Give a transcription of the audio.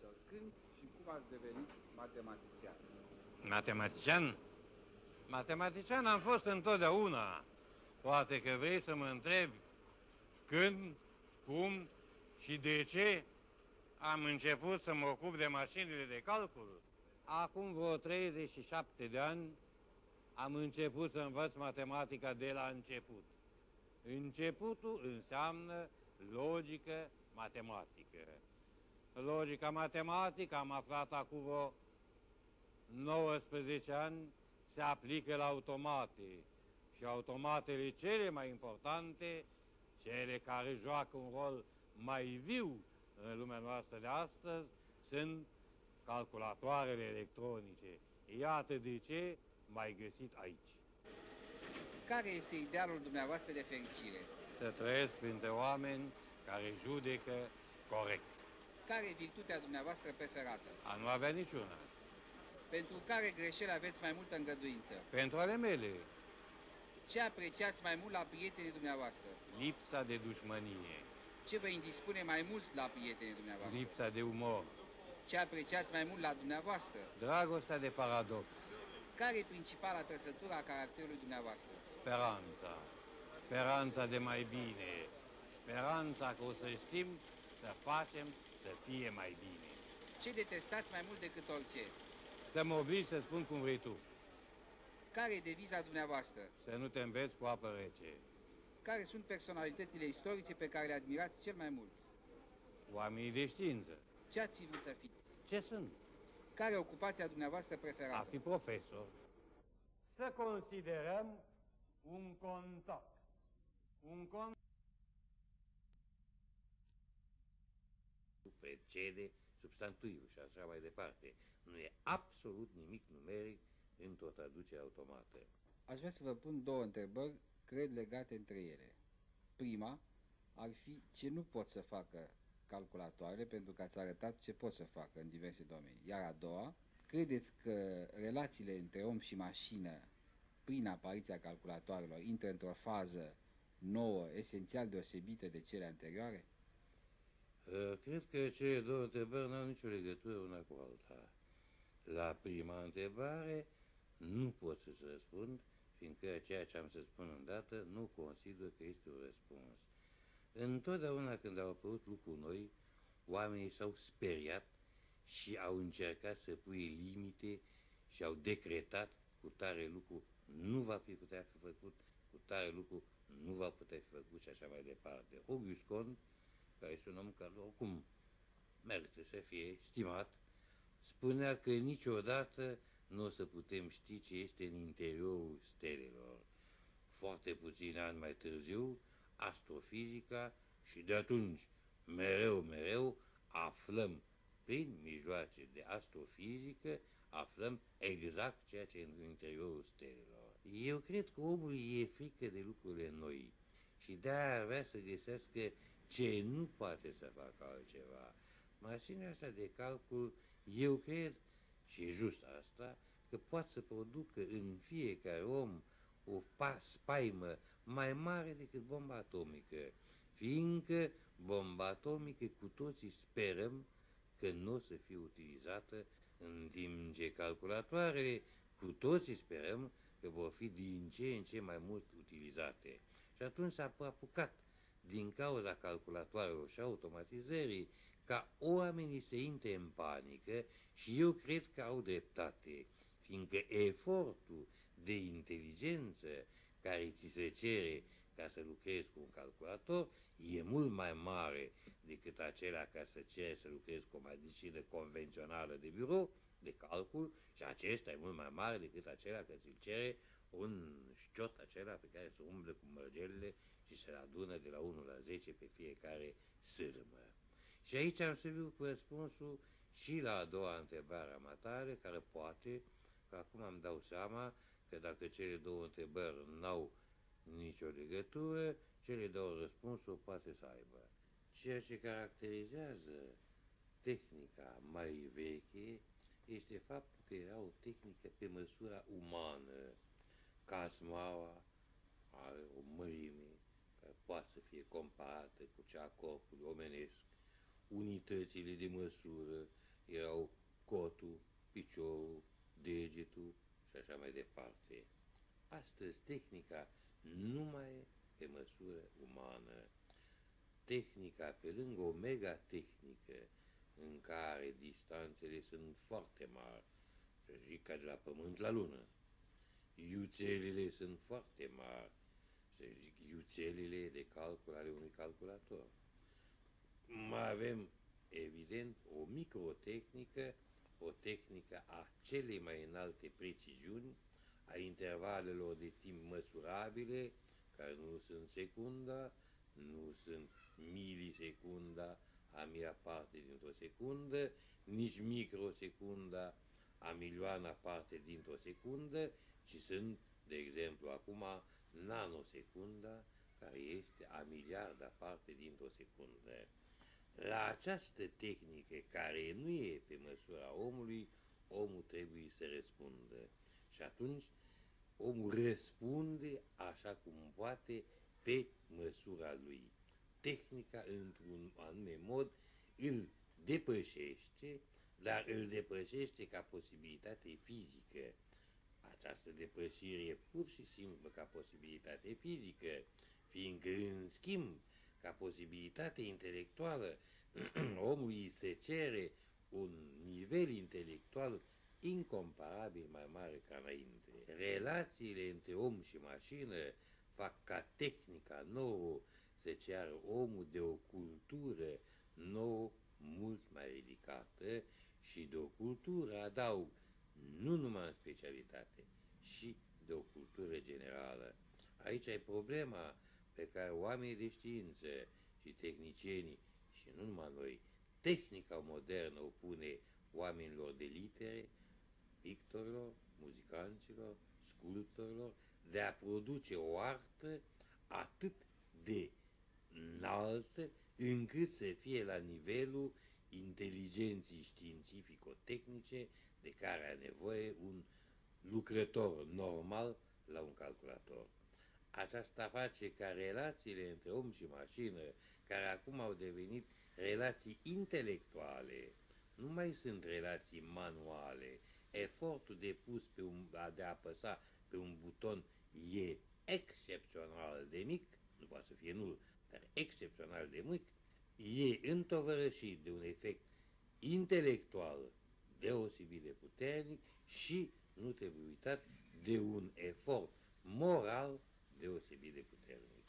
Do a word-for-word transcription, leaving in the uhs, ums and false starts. profesor? Când și cum ați devenit matematician? Matematician? Matematician am fost întotdeauna. Poate că vrei să mă întrebi când, cum și de ce am început să mă ocup de mașinile de calcul. Acum vreo treizeci și șapte de ani am început să învăț matematica de la început. Începutul înseamnă logică matematică. Logica matematică, am aflat acum vreo nouăsprezece ani, se aplică la automate. Și automatele cele mai importante, cele care joacă un rol mai viu în lumea noastră de astăzi, sunt calculatoarele electronice. Iată de ce m-ai găsit aici. Care este idealul dumneavoastră de fericire? Să trăiesc printre oameni care judecă corect. Care e virtutea dumneavoastră preferată? A nu avea niciuna. Pentru care greșeli aveți mai multă îngăduință? Pentru ale mele. Ce apreciați mai mult la prietenii dumneavoastră? Lipsa de dușmănie. Ce vă indispune mai mult la prietenii dumneavoastră? Lipsa de umor. Ce apreciați mai mult la dumneavoastră? Dragostea de paradox. Care e principala trăsătură a caracterului dumneavoastră? Speranța. Speranța de mai bine. Speranța că o să știm să facem să fie mai bine. Ce detestați mai mult decât orice? Să mă obligi să spun cum vrei tu. Care e deviza dumneavoastră? Să nu te înveți cu apă rece. Care sunt personalitățile istorice pe care le admirați cel mai mult? Oamenii de știință. Ce ați fi vrut să fiți? Ce sunt? Care e ocupația dumneavoastră preferată? A fi profesor. Să considerăm un contact. Un contact precede substantivul și așa mai departe. Nu e absolut nimic numeric într-o traducere automată. Aș vrea să vă pun două întrebări, cred, legate între ele. Prima ar fi ce nu pot să facă calculatoarele, pentru că ați arătat ce pot să facă în diverse domenii. Iar a doua, credeți că relațiile între om și mașină, prin apariția calculatoarelor, intră într-o fază nouă, esențial deosebită de cele anterioare? Cred că cele două întrebări n-au nicio legătură una cu alta. La prima întrebare nu pot să-ți răspund, fiindcă ceea ce am să spun îndată nu consider că este un răspuns. Întotdeauna când au apărut lucruri noi, oamenii s-au speriat și au încercat să pui limite și au decretat cu tare lucru nu va putea fi făcut, cu tare lucru nu va putea fi făcut și așa mai departe. August Con, care este un om care oricum merită să fie stimat, spunea că niciodată nu o să putem ști ce este în interiorul stelelor. Foarte puțini ani mai târziu, astrofizica și de atunci mereu, mereu aflăm prin mijloace de astrofizică, aflăm exact ceea ce e în interiorul stelelor. Eu cred că omul e frică de lucrurile noi și de-aia vrea să găsească ce nu poate să facă altceva. Mașina asta de calcul, eu cred, și just asta, că poate să producă în fiecare om o spaimă mai mare decât bomba atomică, fiindcă bomba atomică cu toții sperăm că nu o să fie utilizată, în timp ce calculatoarele cu toții sperăm că vor fi din ce în ce mai mult utilizate. Și atunci s-a apucat, din cauza calculatoarelor și automatizării, ca oamenii să intre în panică și eu cred că au dreptate, fiindcă efortul de inteligență care ți se cere ca să lucrezi cu un calculator e mult mai mare decât acela ca să cere să lucrezi cu o medicină convențională de birou, de calcul, și acesta e mult mai mare decât acela că ți-l cere un șciot acela pe care se umblă cu mărgelele și se adună de la unu la zece pe fiecare sârmă. Și aici am să viu cu răspunsul și la a doua întrebare a matare, care poate, că acum îmi dau seama că dacă cele două întrebări n-au nicio legătură, cele două răspunsuri poate să aibă. Ceea ce caracterizează tehnica mai veche este faptul că era o tehnică pe măsura umană, ca smaua are o mărime care poate să fie comparată cu cea a corpului omenesc, unitățile de măsură erau cotul, piciorul, degetul și așa mai departe. Astăzi tehnica nu mai e pe măsură umană. Tehnica, pe lângă o megatehnică, în care distanțele sunt foarte mari, să zic ca de la pământ la lună, iuțelele sunt foarte mari, să zic iuțelele de calcul ale unui calculator. Mai avem, evident, o microtehnică, o tehnică a celei mai înalte preciziuni, a intervalelor de timp măsurabile, care nu sunt secunda, nu sunt milisecunda, a mia parte dintr-o secundă, nici microsecunda, a milioana parte dintr-o secundă, ci sunt, de exemplu, acum nanosecunda, care este a miliarda parte dintr-o secundă. La această tehnică, care nu e pe măsura omului, omul trebuie să răspundă. Și atunci omul răspunde așa cum poate, pe măsura lui. Tehnica, într-un anume mod, îl depășește, dar îl depășește ca posibilitate fizică. Această depășire e pur și simplu ca posibilitate fizică, fiindcă, în schimb, ca posibilitate intelectuală, omului se cere un nivel intelectual incomparabil mai mare ca înainte. Relațiile între om și mașină fac ca tehnica nouă să ceară omul de o cultură nouă mult mai ridicată și de o cultură, adaug, nu numai în specialitate, și de o cultură generală. Aici e problema pe care oamenii de știință și tehnicienii, și nu numai noi, tehnica modernă o pune oamenilor de litere, pictorilor, muzicanților, sculptorilor, de a produce o artă atât de înaltă, încât să fie la nivelul inteligenții științifico-tehnice de care are nevoie un lucrător normal la un calculator. Aceasta face ca relațiile între om și mașină, care acum au devenit relații intelectuale, nu mai sunt relații manuale. Efortul depus pe un, de a apăsa pe un buton e excepțional de mic, nu poate să fie nul, dar excepțional de mic, e întovărășit de un efect intelectual deosebit de puternic și, nu trebuie uitat, de un efort moral deosebit de puternic.